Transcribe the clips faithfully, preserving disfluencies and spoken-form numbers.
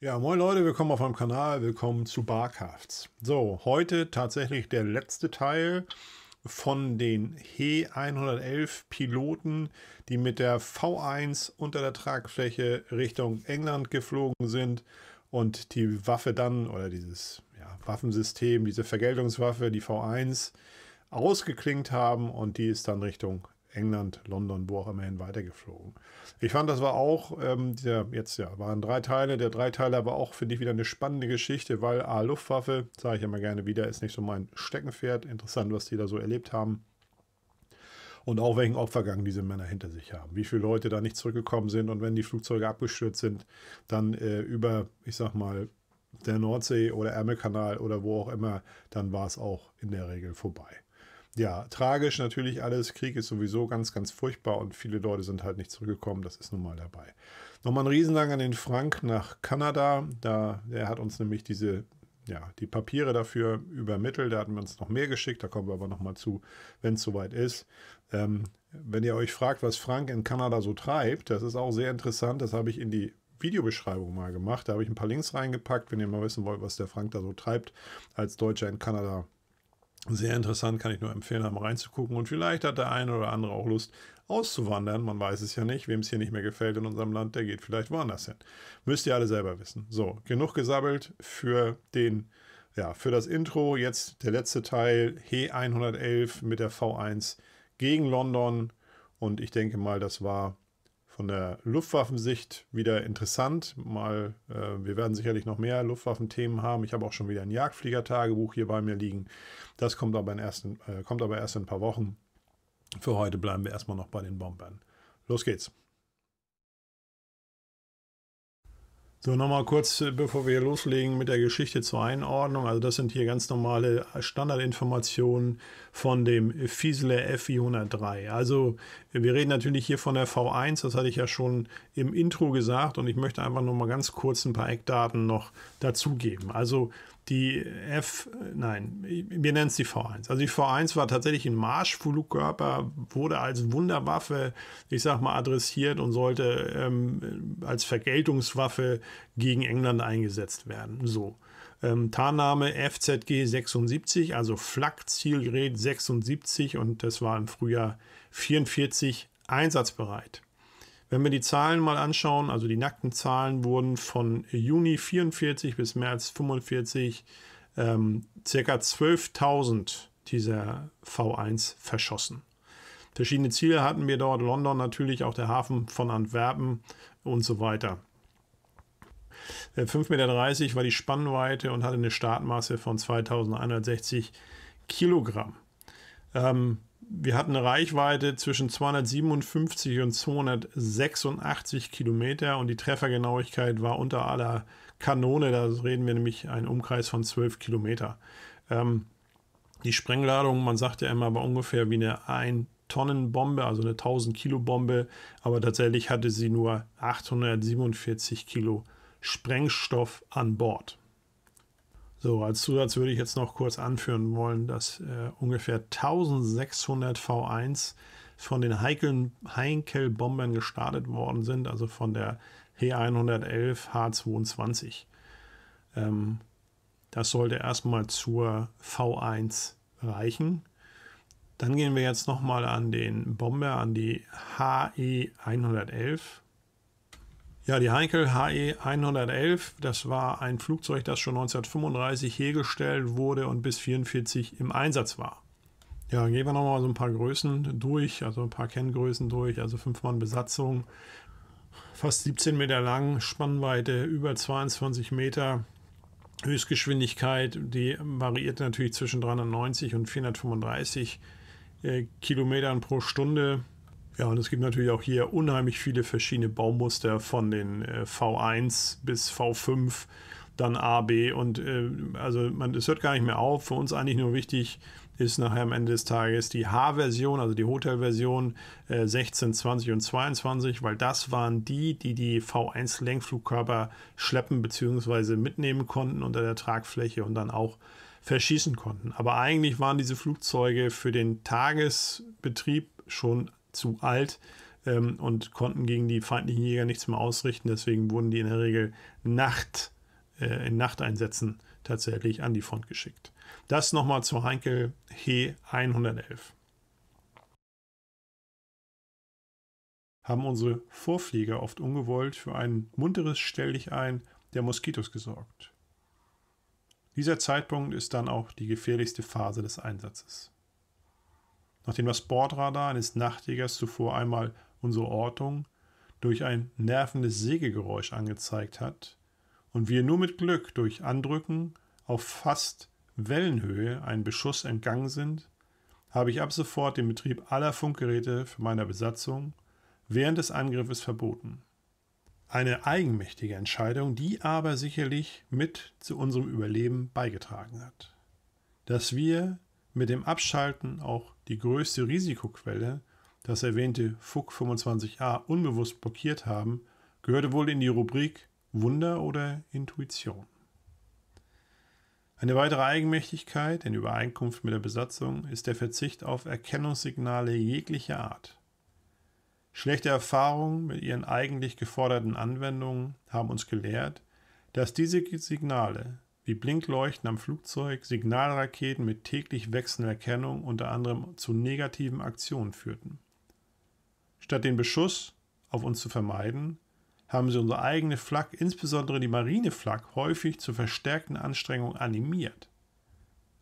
Ja, moin Leute, willkommen auf meinem Kanal, willkommen zu Bacuffz. So, heute tatsächlich der letzte Teil von den He hundertelf Piloten, die mit der V eins unter der Tragfläche Richtung England geflogen sind und die Waffe dann, oder dieses ja, Waffensystem, diese Vergeltungswaffe, die V eins, ausgeklinkt haben und die ist dann Richtung England, London, wo auch immerhin weitergeflogen. Ich fand, das war auch, ähm, der, jetzt ja, waren drei Teile. Der Dreiteiler war auch, finde ich, wieder eine spannende Geschichte, weil A, Luftwaffe, sage ich immer gerne wieder, ist nicht so mein Steckenpferd. Interessant, was die da so erlebt haben. Und auch welchen Opfergang diese Männer hinter sich haben. Wie viele Leute da nicht zurückgekommen sind und wenn die Flugzeuge abgestürzt sind, dann äh, über, ich sag mal, der Nordsee oder Ärmelkanal oder wo auch immer, dann war es auch in der Regel vorbei. Ja, tragisch natürlich alles. Krieg ist sowieso ganz, ganz furchtbar und viele Leute sind halt nicht zurückgekommen. Das ist nun mal dabei. Nochmal ein Riesendank an den Frank nach Kanada. Da, der hat uns nämlich diese, ja, die Papiere dafür übermittelt. Da hatten wir uns noch mehr geschickt. Da kommen wir aber nochmal zu, wenn es soweit ist. Ähm, wenn ihr euch fragt, was Frank in Kanada so treibt, das ist auch sehr interessant. Das habe ich in die Videobeschreibung mal gemacht. Da habe ich ein paar Links reingepackt, wenn ihr mal wissen wollt, was der Frank da so treibt als Deutscher in Kanada. Sehr interessant, kann ich nur empfehlen, da mal reinzugucken. Und vielleicht hat der eine oder andere auch Lust, auszuwandern. Man weiß es ja nicht. Wem es hier nicht mehr gefällt in unserem Land, der geht vielleicht woanders hin. Müsst ihr alle selber wissen. So, genug gesabbelt für, den, ja, für das Intro. Jetzt der letzte Teil, He hundertelf mit der V eins gegen London. Und ich denke mal, das war von der Luftwaffensicht wieder interessant. Mal, äh, wir werden sicherlich noch mehr Luftwaffenthemen haben. Ich habe auch schon wieder ein Jagdflieger-Tagebuch hier bei mir liegen. Das kommt aber, in ersten, äh, kommt aber erst in ein paar Wochen. Für heute bleiben wir erstmal noch bei den Bombern. Los geht's. So, nochmal kurz, bevor wir hier loslegen, mit der Geschichte zur Einordnung. Also das sind hier ganz normale Standardinformationen von dem Fieseler Fi hundertdrei. Also wir reden natürlich hier von der V eins, das hatte ich ja schon im Intro gesagt. Und ich möchte einfach nochmal ganz kurz ein paar Eckdaten noch dazugeben. Also die F, nein, wir nennen es die V eins. Also die V eins war tatsächlich ein Marschflugkörper, wurde als Wunderwaffe, ich sag mal, adressiert und sollte ähm, als Vergeltungswaffe gegen England eingesetzt werden. So. Ähm, Tarnname F Z G sechsundsiebzig, also F L A G Zielgerät sechsundsiebzig und das war im Frühjahr vierundvierzig einsatzbereit. Wenn wir die Zahlen mal anschauen, also die nackten Zahlen wurden von Juni vierundvierzig bis März fünfundvierzig ähm, circa zwölftausend dieser V eins verschossen. Verschiedene Ziele hatten wir dort, London natürlich, auch der Hafen von Antwerpen und so weiter. fünf Komma dreißig Meter war die Spannweite und hatte eine Startmasse von zweitausendeinhundertsechzig Kilogramm. Ähm, Wir hatten eine Reichweite zwischen zweihundertsiebenundfünfzig und zweihundertsechsundachtzig Kilometer und die Treffergenauigkeit war unter aller Kanone. Da reden wir nämlich einen Umkreis von zwölf Kilometer. Ähm, die Sprengladung, man sagt ja immer, war ungefähr wie eine ein Tonnen Bombe, also eine tausend Kilo Bombe, aber tatsächlich hatte sie nur achthundertsiebenundvierzig Kilo Sprengstoff an Bord. So, als Zusatz würde ich jetzt noch kurz anführen wollen, dass äh, ungefähr eintausendsechshundert V eins von den Heinkel-Bombern gestartet worden sind, also von der He hundertelf H zweiundzwanzig. Ähm, das sollte erstmal zur V eins reichen. Dann gehen wir jetzt nochmal an den Bomber, an die He hundertelf. Ja, die Heinkel He hundertelf, das war ein Flugzeug, das schon neunzehnhundertfünfunddreißig hergestellt wurde und bis vierundvierzig im Einsatz war. Ja, gehen wir nochmal so ein paar Größen durch, also ein paar Kenngrößen durch, also fünf Mann Besatzung, fast siebzehn Meter lang, Spannweite über zweiundzwanzig Meter, Höchstgeschwindigkeit, die variiert natürlich zwischen dreihundertneunzig und vierhundertfünfunddreißig äh, Kilometern pro Stunde. Ja, und es gibt natürlich auch hier unheimlich viele verschiedene Baumuster von den äh, V eins bis V fünf, dann A, B und äh, also man, es hört gar nicht mehr auf. Für uns eigentlich nur wichtig ist nachher am Ende des Tages die H-Version, also die Hotelversion äh, sechzehn, zwanzig und zweiundzwanzig, weil das waren die, die die V eins Lenkflugkörper schleppen bzw. mitnehmen konnten unter der Tragfläche und dann auch verschießen konnten. Aber eigentlich waren diese Flugzeuge für den Tagesbetrieb schon zu alt, ähm, und konnten gegen die feindlichen Jäger nichts mehr ausrichten. Deswegen wurden die in der Regel Nacht, äh, in Nachteinsätzen tatsächlich an die Front geschickt. Das nochmal zu Heinkel He hundertelf. Haben unsere Vorflieger oft ungewollt für ein munteres Stelldichein der Moskitos gesorgt. Dieser Zeitpunkt ist dann auch die gefährlichste Phase des Einsatzes. Nachdem das Bordradar eines Nachtjägers zuvor einmal unsere Ortung durch ein nervendes Sägegeräusch angezeigt hat und wir nur mit Glück durch Andrücken auf fast Wellenhöhe einen Beschuss entgangen sind, habe ich ab sofort den Betrieb aller Funkgeräte für meine Besatzung während des Angriffes verboten. Eine eigenmächtige Entscheidung, die aber sicherlich mit zu unserem Überleben beigetragen hat. Dass wir mit dem Abschalten auch die größte Risikoquelle, das erwähnte FUG fünfundzwanzig a, unbewusst blockiert haben, gehörte wohl in die Rubrik Wunder oder Intuition. Eine weitere Eigenmächtigkeit in Übereinkunft mit der Besatzung ist der Verzicht auf Erkennungssignale jeglicher Art. Schlechte Erfahrungen mit ihren eigentlich geforderten Anwendungen haben uns gelehrt, dass diese Signale wie Blinkleuchten am Flugzeug, Signalraketen mit täglich wechselnder Erkennung unter anderem zu negativen Aktionen führten. Statt den Beschuss auf uns zu vermeiden, haben sie unsere eigene Flak, insbesondere die Marineflak, häufig zur verstärkten Anstrengung animiert.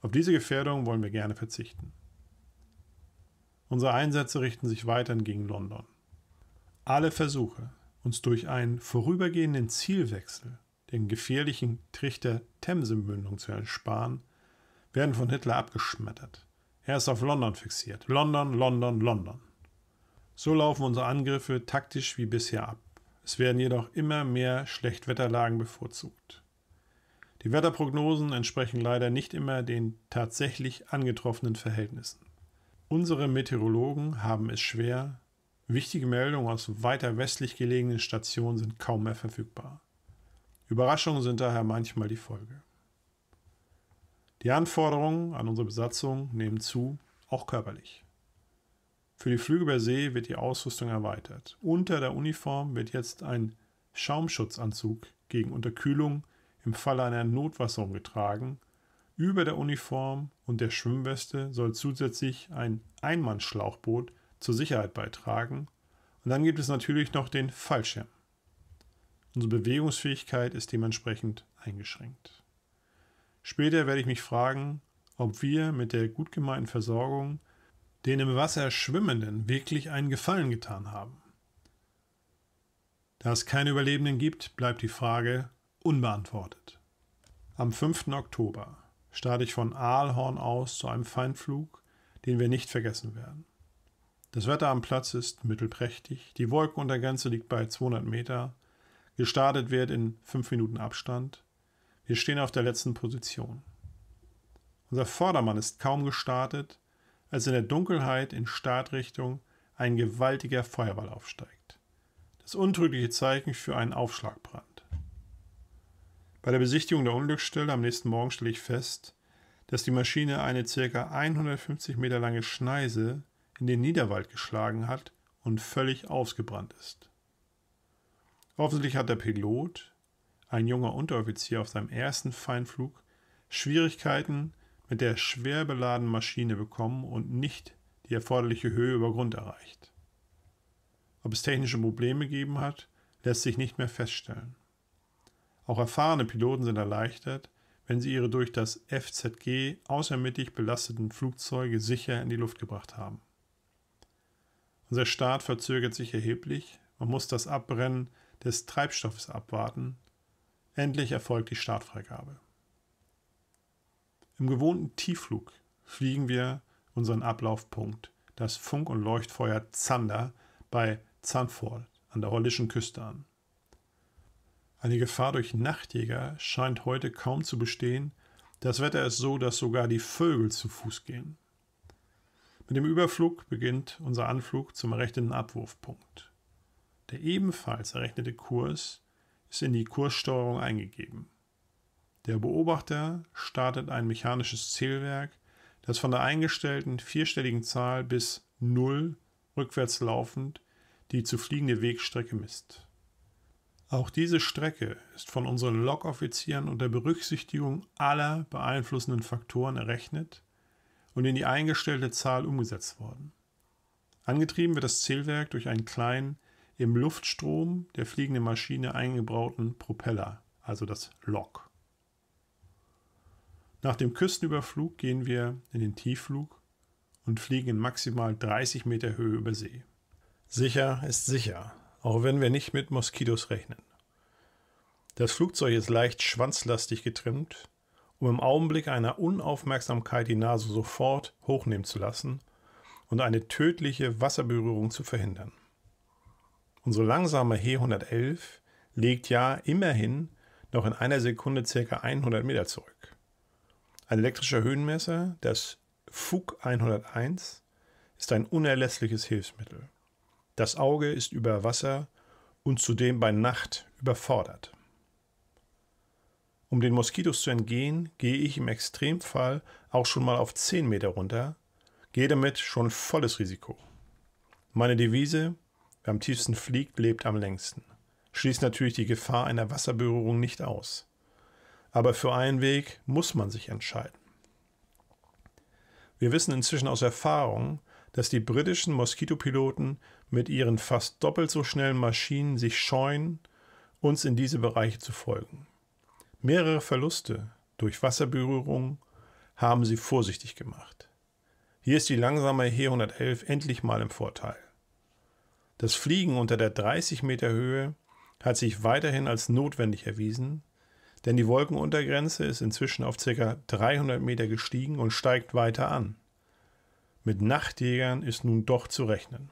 Auf diese Gefährdung wollen wir gerne verzichten. Unsere Einsätze richten sich weiterhin gegen London. Alle Versuche, uns durch einen vorübergehenden Zielwechsel den gefährlichen Trichter Themsenmündung zu ersparen, werden von Hitler abgeschmettert. Er ist auf London fixiert. London, London, London. So laufen unsere Angriffe taktisch wie bisher ab. Es werden jedoch immer mehr Schlechtwetterlagen bevorzugt. Die Wetterprognosen entsprechen leider nicht immer den tatsächlich angetroffenen Verhältnissen. Unsere Meteorologen haben es schwer. Wichtige Meldungen aus weiter westlich gelegenen Stationen sind kaum mehr verfügbar. Überraschungen sind daher manchmal die Folge. Die Anforderungen an unsere Besatzung nehmen zu, auch körperlich. Für die Flüge über See wird die Ausrüstung erweitert. Unter der Uniform wird jetzt ein Schaumschutzanzug gegen Unterkühlung im Falle einer Notwasserung getragen. Über der Uniform und der Schwimmweste soll zusätzlich ein Einmann-Schlauchboot zur Sicherheit beitragen. Und dann gibt es natürlich noch den Fallschirm. Unsere Bewegungsfähigkeit ist dementsprechend eingeschränkt. Später werde ich mich fragen, ob wir mit der gut gemeinten Versorgung den im Wasser Schwimmenden wirklich einen Gefallen getan haben. Da es keine Überlebenden gibt, bleibt die Frage unbeantwortet. Am fünften Oktober starte ich von Aalhorn aus zu einem Feindflug, den wir nicht vergessen werden. Das Wetter am Platz ist mittelprächtig, die Wolkenuntergrenze liegt bei zweihundert Meter, gestartet wird in fünf Minuten Abstand. Wir stehen auf der letzten Position. Unser Vordermann ist kaum gestartet, als in der Dunkelheit in Startrichtung ein gewaltiger Feuerball aufsteigt. Das untrügliche Zeichen für einen Aufschlagbrand. Bei der Besichtigung der Unglücksstelle am nächsten Morgen stelle ich fest, dass die Maschine eine ca. hundertfünfzig Meter lange Schneise in den Niederwald geschlagen hat und völlig ausgebrannt ist. Offensichtlich hat der Pilot, ein junger Unteroffizier auf seinem ersten Feindflug, Schwierigkeiten mit der schwer beladenen Maschine bekommen und nicht die erforderliche Höhe über Grund erreicht. Ob es technische Probleme gegeben hat, lässt sich nicht mehr feststellen. Auch erfahrene Piloten sind erleichtert, wenn sie ihre durch das F Z G außermittellich belasteten Flugzeuge sicher in die Luft gebracht haben. Unser Start verzögert sich erheblich. Man muss das Abbrennen des Treibstoffes abwarten. Endlich erfolgt die Startfreigabe. Im gewohnten Tiefflug fliegen wir unseren Ablaufpunkt, das Funk- und Leuchtfeuer Zander bei Zandvoort an der holländischen Küste an. Eine Gefahr durch Nachtjäger scheint heute kaum zu bestehen. Das Wetter ist so, dass sogar die Vögel zu Fuß gehen. Mit dem Überflug beginnt unser Anflug zum errechneten Abwurfpunkt. Der ebenfalls errechnete Kurs ist in die Kurssteuerung eingegeben. Der Beobachter startet ein mechanisches Zählwerk, das von der eingestellten vierstelligen Zahl bis null rückwärts laufend die zu fliegende Wegstrecke misst. Auch diese Strecke ist von unseren Logoffizieren unter Berücksichtigung aller beeinflussenden Faktoren errechnet und in die eingestellte Zahl umgesetzt worden. Angetrieben wird das Zählwerk durch einen kleinen, im Luftstrom der fliegenden Maschine eingebauten Propeller, also das Log. Nach dem Küstenüberflug gehen wir in den Tiefflug und fliegen in maximal dreißig Meter Höhe über See. Sicher ist sicher, auch wenn wir nicht mit Moskitos rechnen. Das Flugzeug ist leicht schwanzlastig getrimmt, um im Augenblick einer Unaufmerksamkeit die Nase sofort hochnehmen zu lassen und eine tödliche Wasserberührung zu verhindern. Unsere langsame He hundertelf legt ja immerhin noch in einer Sekunde ca. hundert Meter zurück. Ein elektrischer Höhenmesser, das FUG hunderteins, ist ein unerlässliches Hilfsmittel. Das Auge ist über Wasser und zudem bei Nacht überfordert. Um den Moskitos zu entgehen, gehe ich im Extremfall auch schon mal auf zehn Meter runter, gehe damit schon volles Risiko. Meine Devise, wer am tiefsten fliegt, lebt am längsten, schließt natürlich die Gefahr einer Wasserberührung nicht aus. Aber für einen Weg muss man sich entscheiden. Wir wissen inzwischen aus Erfahrung, dass die britischen Moskito-Piloten mit ihren fast doppelt so schnellen Maschinen sich scheuen, uns in diese Bereiche zu folgen. Mehrere Verluste durch Wasserberührung haben sie vorsichtig gemacht. Hier ist die langsame He hundertelf endlich mal im Vorteil. Das Fliegen unter der dreißig Meter Höhe hat sich weiterhin als notwendig erwiesen, denn die Wolkenuntergrenze ist inzwischen auf ca. dreihundert Meter gestiegen und steigt weiter an. Mit Nachtjägern ist nun doch zu rechnen.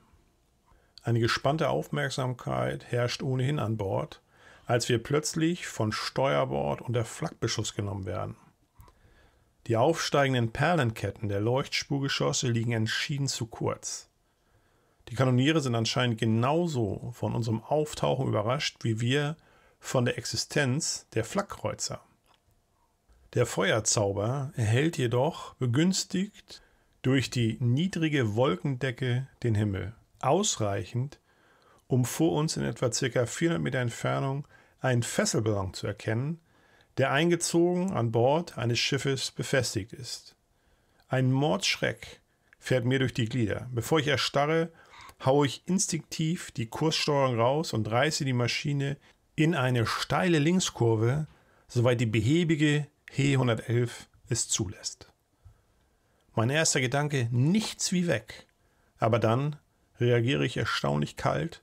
Eine gespannte Aufmerksamkeit herrscht ohnehin an Bord, als wir plötzlich von Steuerbord unter Flakbeschuss genommen werden. Die aufsteigenden Perlenketten der Leuchtspurgeschosse liegen entschieden zu kurz. Die Kanoniere sind anscheinend genauso von unserem Auftauchen überrascht, wie wir von der Existenz der Flakkreuzer. Der Feuerzauber erhellt jedoch, begünstigt durch die niedrige Wolkendecke, den Himmel. Ausreichend, um vor uns in etwa ca. vierhundert Meter Entfernung einen Fesselballon zu erkennen, der eingezogen an Bord eines Schiffes befestigt ist. Ein Mordschreck fährt mir durch die Glieder. Bevor ich erstarre, haue ich instinktiv die Kurssteuerung raus und reiße die Maschine in eine steile Linkskurve, soweit die behäbige He hundertelf es zulässt. Mein erster Gedanke, nichts wie weg, aber dann reagiere ich erstaunlich kalt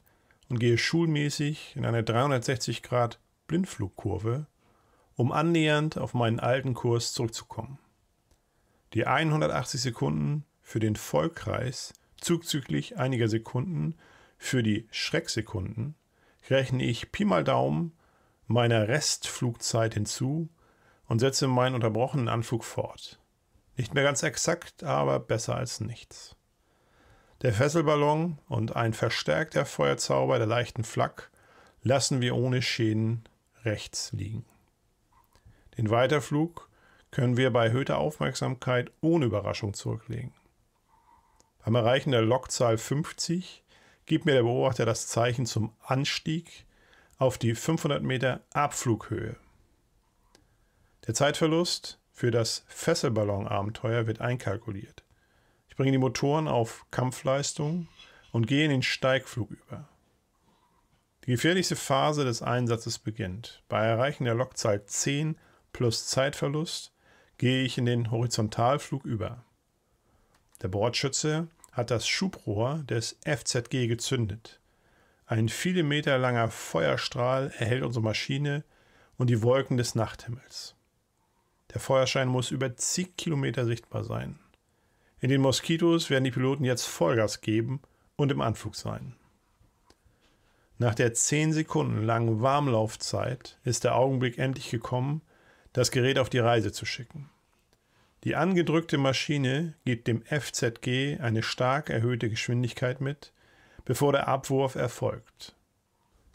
und gehe schulmäßig in eine dreihundertsechzig Grad Blindflugkurve, um annähernd auf meinen alten Kurs zurückzukommen. Die hundertachtzig Sekunden für den Vollkreis zuzüglich einiger Sekunden für die Schrecksekunden rechne ich Pi mal Daumen meiner Restflugzeit hinzu und setze meinen unterbrochenen Anflug fort. Nicht mehr ganz exakt, aber besser als nichts. Der Fesselballon und ein verstärkter Feuerzauber der leichten Flak lassen wir ohne Schäden rechts liegen. Den Weiterflug können wir bei erhöhter Aufmerksamkeit ohne Überraschung zurücklegen. Beim Erreichen der Lokzahl fünfzig gibt mir der Beobachter das Zeichen zum Anstieg auf die fünfhundert Meter Abflughöhe. Der Zeitverlust für das Fesselballon-Abenteuer wird einkalkuliert. Ich bringe die Motoren auf Kampfleistung und gehe in den Steigflug über. Die gefährlichste Phase des Einsatzes beginnt. Bei Erreichen der Lokzahl zehn plus Zeitverlust gehe ich in den Horizontalflug über. Der Bordschütze hat das Schubrohr des F Z G gezündet. Ein viele Meter langer Feuerstrahl erhellt unsere Maschine und die Wolken des Nachthimmels. Der Feuerschein muss über zig Kilometer sichtbar sein. In den Moskitos werden die Piloten jetzt Vollgas geben und im Anflug sein. Nach der zehn Sekunden langen Warmlaufzeit ist der Augenblick endlich gekommen, das Gerät auf die Reise zu schicken. Die angedrückte Maschine gibt dem F Z G eine stark erhöhte Geschwindigkeit mit, bevor der Abwurf erfolgt.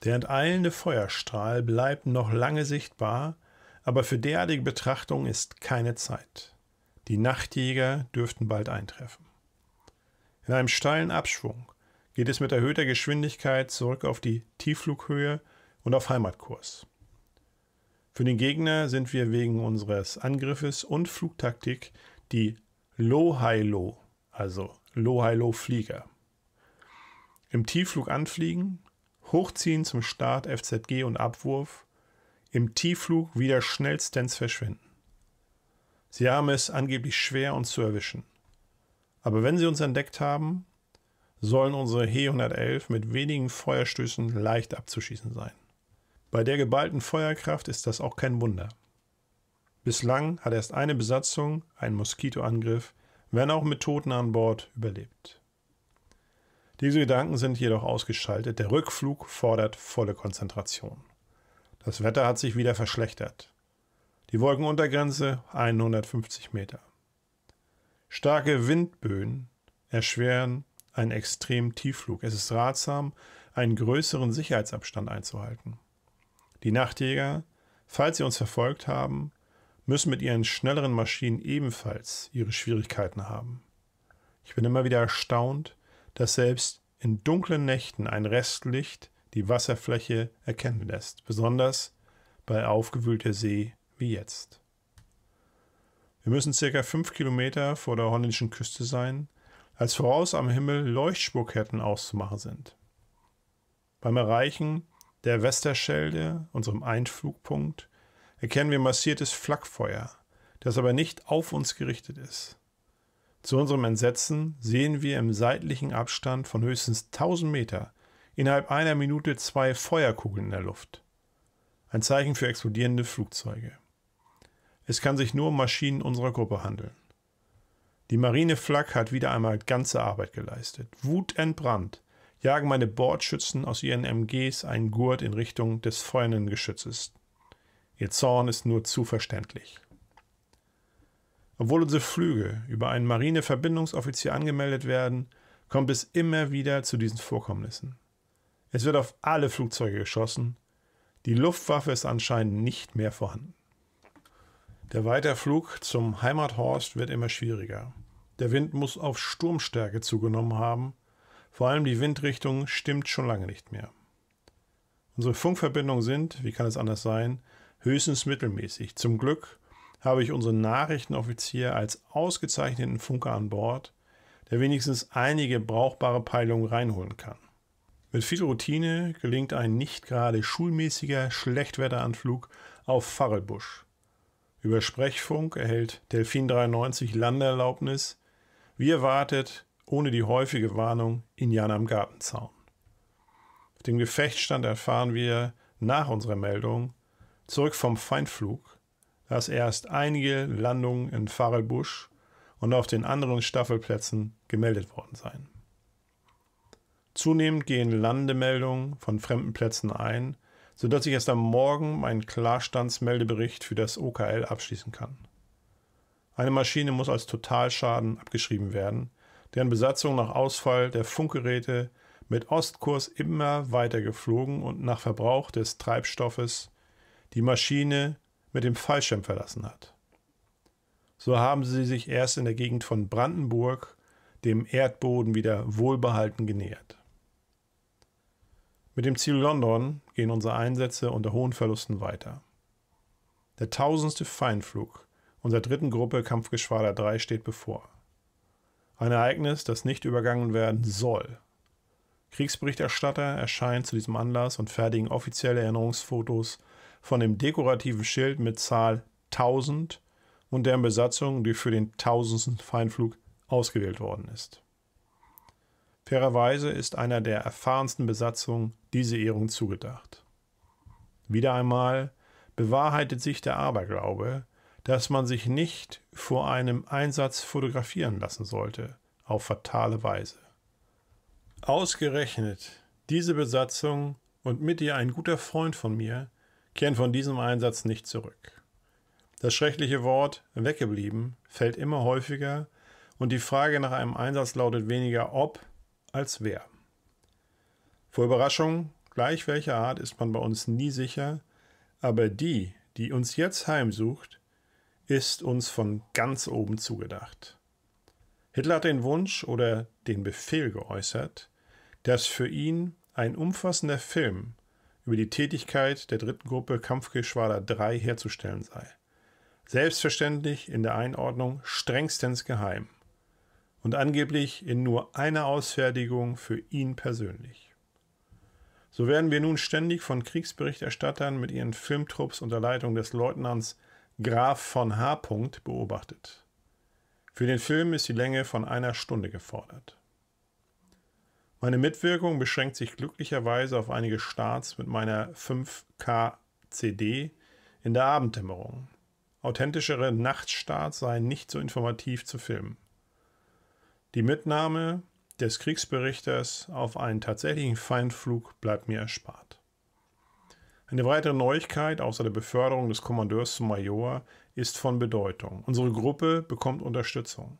Der enteilende Feuerstrahl bleibt noch lange sichtbar, aber für derartige Betrachtung ist keine Zeit. Die Nachtjäger dürften bald eintreffen. In einem steilen Abschwung geht es mit erhöhter Geschwindigkeit zurück auf die Tiefflughöhe und auf Heimatkurs. Für den Gegner sind wir wegen unseres Angriffes und Flugtaktik die Low-High-Low, also Low-High-Low-Flieger. Im Tiefflug anfliegen, hochziehen zum Start F Z G und Abwurf, im Tiefflug wieder schnellstens verschwinden. Sie haben es angeblich schwer, uns zu erwischen. Aber wenn sie uns entdeckt haben, sollen unsere He hundertelf mit wenigen Feuerstößen leicht abzuschießen sein. Bei der geballten Feuerkraft ist das auch kein Wunder. Bislang hat erst eine Besatzung einen Moskito-Angriff, wenn auch mit Toten an Bord, überlebt. Diese Gedanken sind jedoch ausgeschaltet. Der Rückflug fordert volle Konzentration. Das Wetter hat sich wieder verschlechtert. Die Wolkenuntergrenze hundertfünfzig Meter. Starke Windböen erschweren einen extremen Tiefflug. Es ist ratsam, einen größeren Sicherheitsabstand einzuhalten. Die Nachtjäger, falls sie uns verfolgt haben, müssen mit ihren schnelleren Maschinen ebenfalls ihre Schwierigkeiten haben. Ich bin immer wieder erstaunt, dass selbst in dunklen Nächten ein Restlicht die Wasserfläche erkennen lässt, besonders bei aufgewühlter See wie jetzt. Wir müssen ca. fünf Kilometer vor der holländischen Küste sein, als voraus am Himmel Leuchtspurketten auszumachen sind. Beim Erreichen der Westerschelde, unserem Einflugpunkt, erkennen wir massiertes Flakfeuer, das aber nicht auf uns gerichtet ist. Zu unserem Entsetzen sehen wir im seitlichen Abstand von höchstens tausend Meter innerhalb einer Minute zwei Feuerkugeln in der Luft. Ein Zeichen für explodierende Flugzeuge. Es kann sich nur um Maschinen unserer Gruppe handeln. Die Marine Flak hat wieder einmal ganze Arbeit geleistet. Wutentbrannt jagen meine Bordschützen aus ihren M Gs einen Gurt in Richtung des feuernden Geschützes. Ihr Zorn ist nur zu verständlich. Obwohl unsere Flüge über einen Marineverbindungsoffizier angemeldet werden, kommt es immer wieder zu diesen Vorkommnissen. Es wird auf alle Flugzeuge geschossen. Die Luftwaffe ist anscheinend nicht mehr vorhanden. Der Weiterflug zum Heimathorst wird immer schwieriger. Der Wind muss auf Sturmstärke zugenommen haben. Vor allem die Windrichtung stimmt schon lange nicht mehr. Unsere Funkverbindungen sind, wie kann es anders sein, höchstens mittelmäßig. Zum Glück habe ich unseren Nachrichtenoffizier als ausgezeichneten Funker an Bord, der wenigstens einige brauchbare Peilungen reinholen kann. Mit viel Routine gelingt ein nicht gerade schulmäßiger Schlechtwetteranflug auf Varrelbusch. Über Sprechfunk erhält Delfin dreiundneunzig Landeerlaubnis. Wie erwartet, ohne die häufige Warnung, Indianer am Gartenzaun. Auf dem Gefechtsstand erfahren wir nach unserer Meldung, zurück vom Feindflug, dass erst einige Landungen in Varrelbusch und auf den anderen Staffelplätzen gemeldet worden seien. Zunehmend gehen Landemeldungen von fremden Plätzen ein, sodass ich erst am Morgen meinen Klarstandsmeldebericht für das O K L abschließen kann. Eine Maschine muss als Totalschaden abgeschrieben werden, deren Besatzung nach Ausfall der Funkgeräte mit Ostkurs immer weiter geflogen und nach Verbrauch des Treibstoffes die Maschine mit dem Fallschirm verlassen hat. So haben sie sich erst in der Gegend von Brandenburg dem Erdboden wieder wohlbehalten genähert. Mit dem Ziel London gehen unsere Einsätze unter hohen Verlusten weiter. Der tausendste Feindflug unserer dritten Gruppe Kampfgeschwader drei steht bevor. Ein Ereignis, das nicht übergangen werden soll. Kriegsberichterstatter erscheinen zu diesem Anlass und fertigen offizielle Erinnerungsfotos von dem dekorativen Schild mit Zahl tausend und deren Besatzung, die für den tausendsten Feindflug ausgewählt worden ist. Fairerweise ist einer der erfahrensten Besatzungen diese Ehrung zugedacht. Wieder einmal bewahrheitet sich der Aberglaube, dass man sich nicht vor einem Einsatz fotografieren lassen sollte, auf fatale Weise. Ausgerechnet diese Besatzung und mit ihr ein guter Freund von mir kehren von diesem Einsatz nicht zurück. Das schreckliche Wort weggeblieben fällt immer häufiger und die Frage nach einem Einsatz lautet weniger ob als wer. Vor Überraschung, gleich welcher Art, ist man bei uns nie sicher, aber die, die uns jetzt heimsucht, ist uns von ganz oben zugedacht. Hitler hat den Wunsch oder den Befehl geäußert, dass für ihn ein umfassender Film über die Tätigkeit der dritten Gruppe Kampfgeschwader drei herzustellen sei. Selbstverständlich in der Einordnung strengstens geheim und angeblich in nur einer Ausfertigung für ihn persönlich. So werden wir nun ständig von Kriegsberichterstattern mit ihren Filmtrupps unter Leitung des Leutnants Graf von H. beobachtet. Für den Film ist die Länge von einer Stunde gefordert. Meine Mitwirkung beschränkt sich glücklicherweise auf einige Starts mit meiner fünf K C D in der Abenddämmerung. Authentischere Nachtstarts seien nicht so informativ zu filmen. Die Mitnahme des Kriegsberichters auf einen tatsächlichen Feindflug bleibt mir erspart. Eine weitere Neuigkeit außer der Beförderung des Kommandeurs zum Major ist von Bedeutung. Unsere Gruppe bekommt Unterstützung.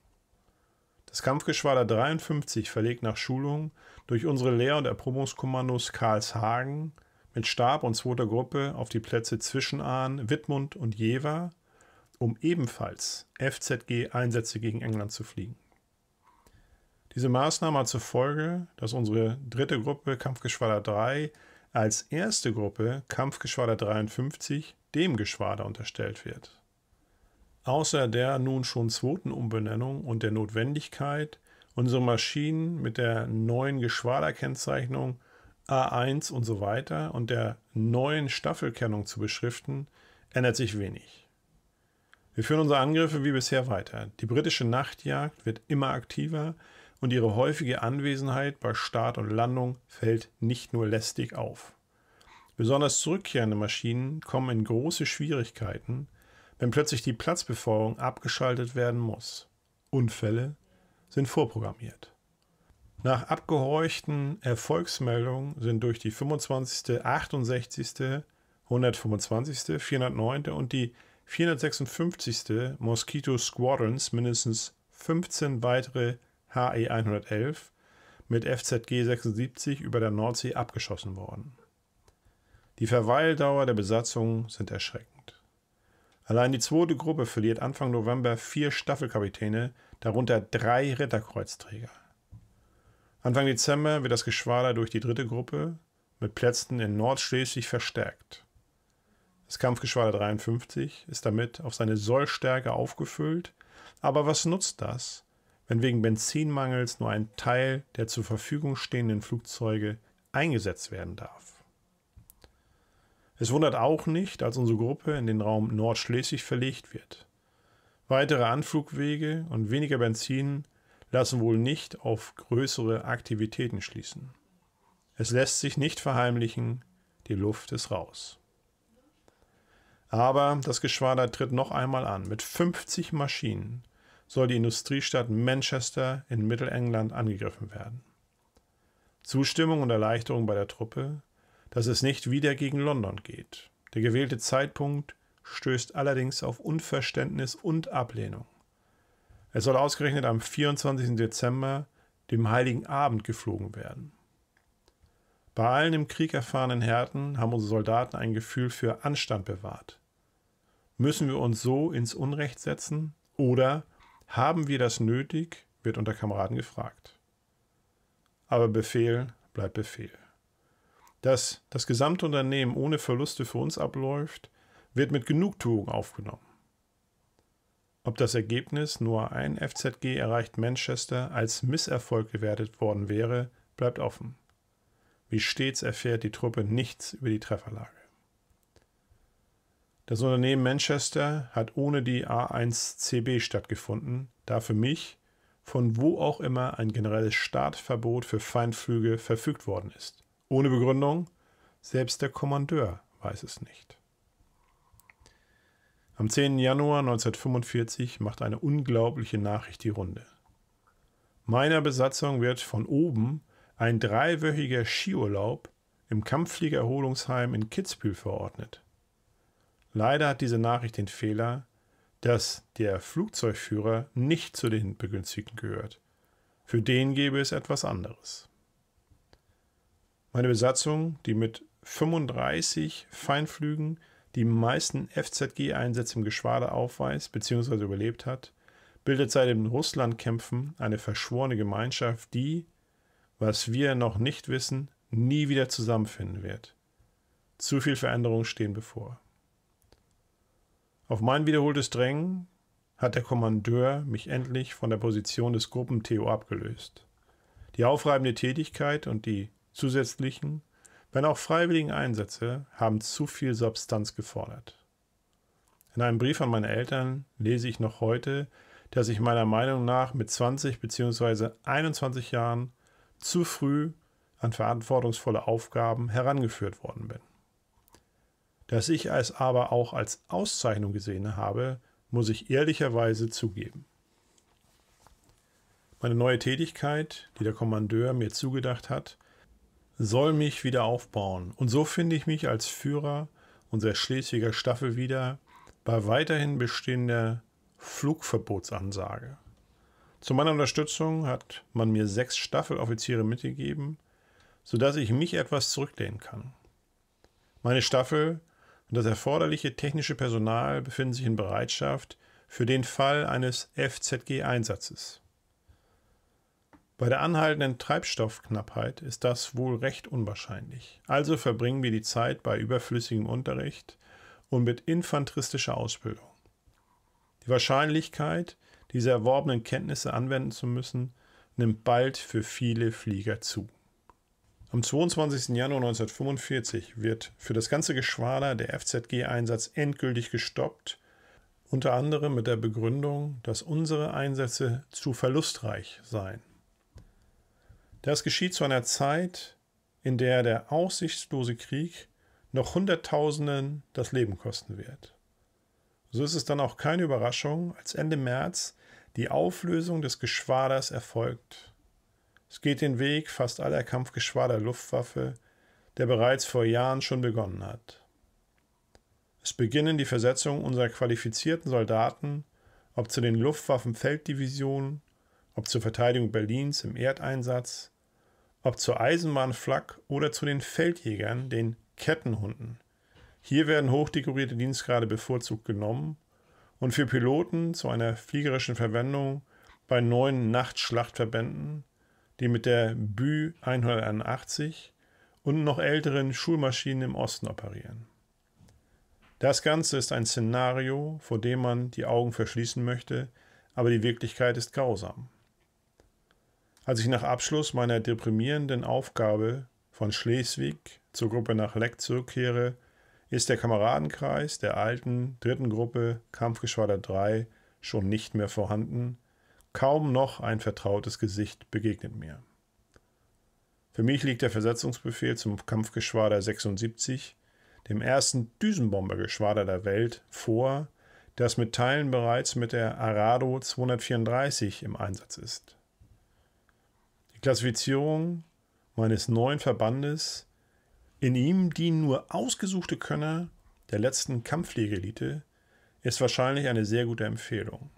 Das Kampfgeschwader dreiundfünfzig verlegt nach Schulung durch unsere Lehr- und Erprobungskommandos Karlshagen mit Stab und zweiter Gruppe auf die Plätze Zwischenahn, Wittmund und Jever, um ebenfalls F Z G-Einsätze gegen England zu fliegen. Diese Maßnahme hat zur Folge, dass unsere dritte Gruppe Kampfgeschwader drei als erste Gruppe Kampfgeschwader dreiundfünfzig dem Geschwader unterstellt wird. Außer der nun schon zweiten Umbenennung und der Notwendigkeit, unsere Maschinen mit der neuen Geschwaderkennzeichnung A eins und so weiter und der neuen Staffelkennung zu beschriften, ändert sich wenig. Wir führen unsere Angriffe wie bisher weiter. Die britische Nachtjagd wird immer aktiver und ihre häufige Anwesenheit bei Start und Landung fällt nicht nur lästig auf. Besonders zurückkehrende Maschinen kommen in große Schwierigkeiten, wenn plötzlich die Platzbefeuerung abgeschaltet werden muss. Unfälle sind vorprogrammiert. Nach abgehorchten Erfolgsmeldungen sind durch die fünfundzwanzigste, achtundsechzigste, hundertfünfundzwanzigste, vierhundertneunte und die vierhundertsechsundfünfzigste Mosquito Squadrons mindestens fünfzehn weitere He hundertelf mit F Z G sechsundsiebzig über der Nordsee abgeschossen worden. Die Verweildauer der Besatzung sind erschreckend. Allein die zweite Gruppe verliert Anfang November vier Staffelkapitäne, darunter drei Ritterkreuzträger. Anfang Dezember wird das Geschwader durch die dritte Gruppe mit Plätzen in Nordschleswig verstärkt. Das Kampfgeschwader dreiundfünfzig ist damit auf seine Sollstärke aufgefüllt, aber was nutzt das, wenn wegen Benzinmangels nur ein Teil der zur Verfügung stehenden Flugzeuge eingesetzt werden darf? Es wundert auch nicht, als unsere Gruppe in den Raum Nordschleswig verlegt wird. Weitere Anflugwege und weniger Benzin lassen wohl nicht auf größere Aktivitäten schließen. Es lässt sich nicht verheimlichen, die Luft ist raus. Aber das Geschwader tritt noch einmal an. Mit fünfzig Maschinen soll die Industriestadt Manchester in Mittelengland angegriffen werden. Zustimmung und Erleichterung bei der Truppe, dass es nicht wieder gegen London geht. Der gewählte Zeitpunkt stößt allerdings auf Unverständnis und Ablehnung. Es soll ausgerechnet am vierundzwanzigsten Dezember, dem Heiligen Abend, geflogen werden. Bei allen im Krieg erfahrenen Härten haben unsere Soldaten ein Gefühl für Anstand bewahrt. Müssen wir uns so ins Unrecht setzen oder haben wir das nötig, wird unter Kameraden gefragt. Aber Befehl bleibt Befehl. Dass das gesamte Unternehmen ohne Verluste für uns abläuft, wird mit Genugtuung aufgenommen. Ob das Ergebnis nur ein F Z G erreicht Manchester als Misserfolg gewertet worden wäre, bleibt offen. Wie stets erfährt die Truppe nichts über die Trefferlage. Das Unternehmen Manchester hat ohne die A eins C B stattgefunden, da für mich von wo auch immer ein generelles Startverbot für Feindflüge verfügt worden ist. Ohne Begründung, selbst der Kommandeur weiß es nicht. Am zehnten Januar neunzehnhundertfünfundvierzig macht eine unglaubliche Nachricht die Runde. Meiner Besatzung wird von oben ein dreiwöchiger Skiurlaub im Kampffliegererholungsheim in Kitzbühel verordnet. Leider hat diese Nachricht den Fehler, dass der Flugzeugführer nicht zu den Begünstigten gehört. Für den gäbe es etwas anderes. Meine Besatzung, die mit fünfunddreißig Feindflügen die meisten F Z G-Einsätze im Geschwader aufweist bzw. überlebt hat, bildet seit den Russlandkämpfen eine verschworene Gemeinschaft, die, was wir noch nicht wissen, nie wieder zusammenfinden wird. Zu viel Veränderungen stehen bevor. Auf mein wiederholtes Drängen hat der Kommandeur mich endlich von der Position des Gruppen-T O abgelöst. Die aufreibende Tätigkeit und die zusätzlichen, wenn auch freiwilligen Einsätze haben zu viel Substanz gefordert. In einem Brief an meine Eltern lese ich noch heute, dass ich meiner Meinung nach mit zwanzig beziehungsweise einundzwanzig Jahren zu früh an verantwortungsvolle Aufgaben herangeführt worden bin. Dass ich es aber auch als Auszeichnung gesehen habe, muss ich ehrlicherweise zugeben. Meine neue Tätigkeit, die der Kommandeur mir zugedacht hat, soll mich wieder aufbauen. Und so finde ich mich als Führer unserer Schleswiger Staffel wieder bei weiterhin bestehender Flugverbotsansage. Zu meiner Unterstützung hat man mir sechs Staffeloffiziere mitgegeben, sodass ich mich etwas zurücklehnen kann. Meine Staffel und das erforderliche technische Personal befinden sich in Bereitschaft für den Fall eines F Z G-Einsatzes. Bei der anhaltenden Treibstoffknappheit ist das wohl recht unwahrscheinlich. Also verbringen wir die Zeit bei überflüssigem Unterricht und mit infanteristischer Ausbildung. Die Wahrscheinlichkeit, diese erworbenen Kenntnisse anwenden zu müssen, nimmt bald für viele Flieger zu. Am zweiundzwanzigsten Januar neunzehnhundertfünfundvierzig wird für das ganze Geschwader der F Z G-Einsatz endgültig gestoppt, unter anderem mit der Begründung, dass unsere Einsätze zu verlustreich seien. Das geschieht zu einer Zeit, in der der aussichtslose Krieg noch Hunderttausenden das Leben kosten wird. So ist es dann auch keine Überraschung, als Ende März die Auflösung des Geschwaders erfolgt. Es geht den Weg fast aller Kampfgeschwader Luftwaffe, der bereits vor Jahren schon begonnen hat. Es beginnen die Versetzungen unserer qualifizierten Soldaten, ob zu den Luftwaffenfelddivisionen, ob zur Verteidigung Berlins im Erdeinsatz, ob zur Eisenbahn F L A G oder zu den Feldjägern, den Kettenhunden. Hier werden hochdekorierte Dienstgrade bevorzugt genommen und für Piloten zu einer fliegerischen Verwendung bei neuen Nachtschlachtverbänden, die mit der B Ü hunderteinundachtzig und noch älteren Schulmaschinen im Osten operieren. Das Ganze ist ein Szenario, vor dem man die Augen verschließen möchte, aber die Wirklichkeit ist grausam. Als ich nach Abschluss meiner deprimierenden Aufgabe von Schleswig zur Gruppe nach Leck zurückkehre, ist der Kameradenkreis der alten dritten Gruppe Kampfgeschwader drei schon nicht mehr vorhanden. Kaum noch ein vertrautes Gesicht begegnet mir. Für mich liegt der Versetzungsbefehl zum Kampfgeschwader sechsundsiebzig, dem ersten Düsenbombergeschwader der Welt, vor, das mit Teilen bereits mit der Arado zweihundertvierunddreißig im Einsatz ist. Die Klassifizierung meines neuen Verbandes, in ihm dienen nur ausgesuchte Könner der letzten Kampffliegerelite, ist wahrscheinlich eine sehr gute Empfehlung.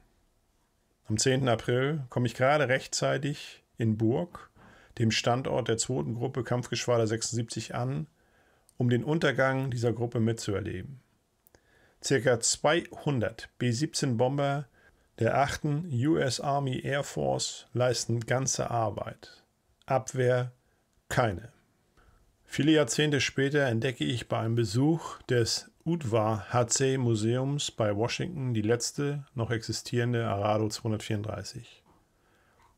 Am zehnten April komme ich gerade rechtzeitig in Burg, dem Standort der zweiten Gruppe Kampfgeschwader sechsundsiebzig, an, um den Untergang dieser Gruppe mitzuerleben. Circa zweihundert B siebzehn Bomber der achten U S Army Air Force leisten ganze Arbeit. Abwehr keine. Viele Jahrzehnte später entdecke ich bei einem Besuch des U D W A H C-Museums bei Washington die letzte noch existierende Arado zweihundertvierunddreißig.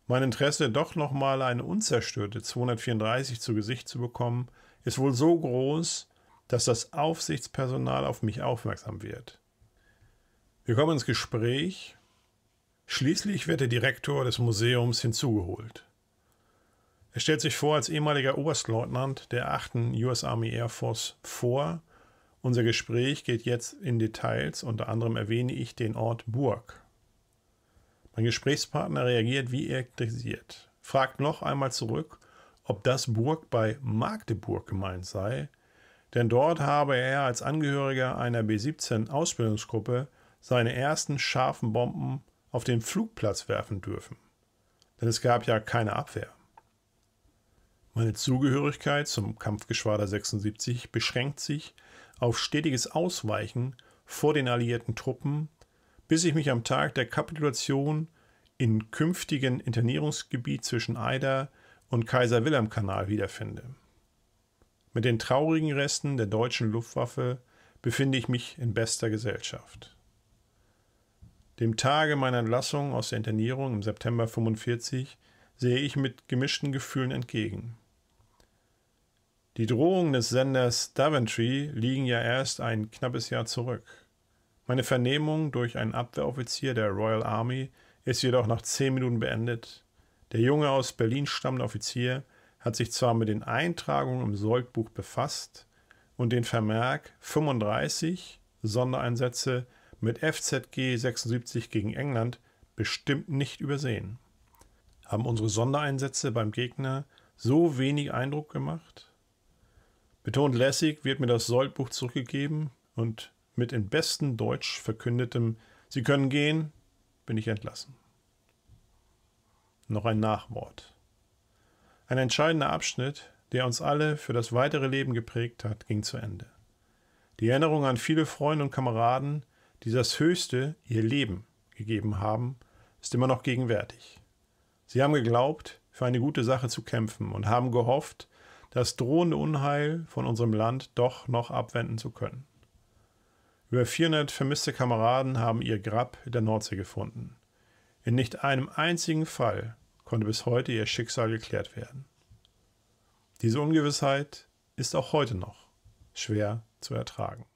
Mein Interesse, doch nochmal eine unzerstörte zweihundertvierunddreißig zu Gesicht zu bekommen, ist wohl so groß, dass das Aufsichtspersonal auf mich aufmerksam wird. Wir kommen ins Gespräch. Schließlich wird der Direktor des Museums hinzugeholt. Er stellt sich vor als ehemaliger Oberstleutnant der achten U S Army Air Force vor. Unser Gespräch geht jetzt in Details, unter anderem erwähne ich den Ort Burg. Mein Gesprächspartner reagiert wie elektrisiert, fragt noch einmal zurück, ob das Burg bei Magdeburg gemeint sei, denn dort habe er als Angehöriger einer B siebzehn-Ausbildungsgruppe seine ersten scharfen Bomben auf den Flugplatz werfen dürfen. Denn es gab ja keine Abwehr. Meine Zugehörigkeit zum Kampfgeschwader sechsundsiebzig beschränkt sich auf stetiges Ausweichen vor den alliierten Truppen, bis ich mich am Tag der Kapitulation in künftigen Internierungsgebiet zwischen Eider und Kaiser-Wilhelm-Kanal wiederfinde. Mit den traurigen Resten der deutschen Luftwaffe befinde ich mich in bester Gesellschaft. Dem Tage meiner Entlassung aus der Internierung im September fünfundvierzig sehe ich mit gemischten Gefühlen entgegen. Die Drohungen des Senders Daventry liegen ja erst ein knappes Jahr zurück. Meine Vernehmung durch einen Abwehroffizier der Royal Army ist jedoch nach zehn Minuten beendet. Der junge aus Berlin stammende Offizier hat sich zwar mit den Eintragungen im Soldbuch befasst und den Vermerk fünfunddreißig Sondereinsätze mit F Z G sechsundsiebzig gegen England bestimmt nicht übersehen. Haben unsere Sondereinsätze beim Gegner so wenig Eindruck gemacht? Betont lässig wird mir das Soldbuch zurückgegeben und mit im besten Deutsch verkündetem „Sie können gehen“, bin ich entlassen. Noch ein Nachwort. Ein entscheidender Abschnitt, der uns alle für das weitere Leben geprägt hat, ging zu Ende. Die Erinnerung an viele Freunde und Kameraden, die das Höchste, ihr Leben, gegeben haben, ist immer noch gegenwärtig. Sie haben geglaubt, für eine gute Sache zu kämpfen und haben gehofft, das drohende Unheil von unserem Land doch noch abwenden zu können. Über vierhundert vermisste Kameraden haben ihr Grab in der Nordsee gefunden. In nicht einem einzigen Fall konnte bis heute ihr Schicksal geklärt werden. Diese Ungewissheit ist auch heute noch schwer zu ertragen.